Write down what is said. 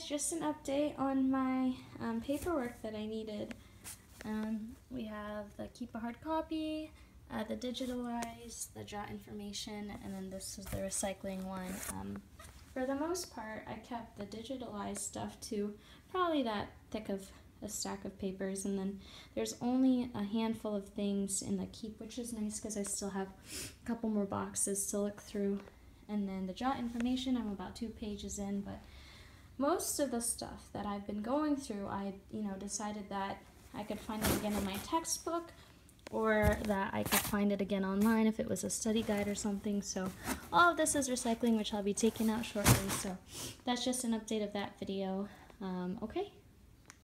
guys just an update on my paperwork that I needed. We have the keep a hard copy, the digitalize, the jot information, and then this is the recycling one. For the most part, I kept the digitalized stuff to probably that thick of a stack of papers, and then there's only a handful of things in the keep, which is nice because I still have a couple more boxes to look through. And then the jot information, I'm about 2 pages in, but most of the stuff that I've been going through, I decided that I could find it again in my textbook, or that I could find it again online if it was a study guide or something. So all of this is recycling, which I'll be taking out shortly. So that's just an update of that video. Okay.